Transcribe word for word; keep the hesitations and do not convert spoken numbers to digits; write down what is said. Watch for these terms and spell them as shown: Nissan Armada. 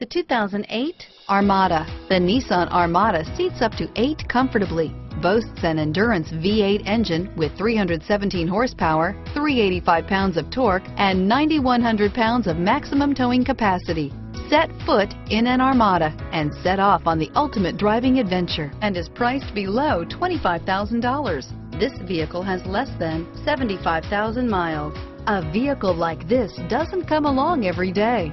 The two thousand eight Armada. The Nissan Armada seats up to eight comfortably, boasts an endurance V eight engine with three hundred seventeen horsepower, three hundred eighty-five pounds of torque, and nine thousand one hundred pounds of maximum towing capacity. Set foot in an Armada and set off on the ultimate driving adventure, and is priced below twenty-five thousand dollars. This vehicle has less than seventy-five thousand miles. A vehicle like this doesn't come along every day.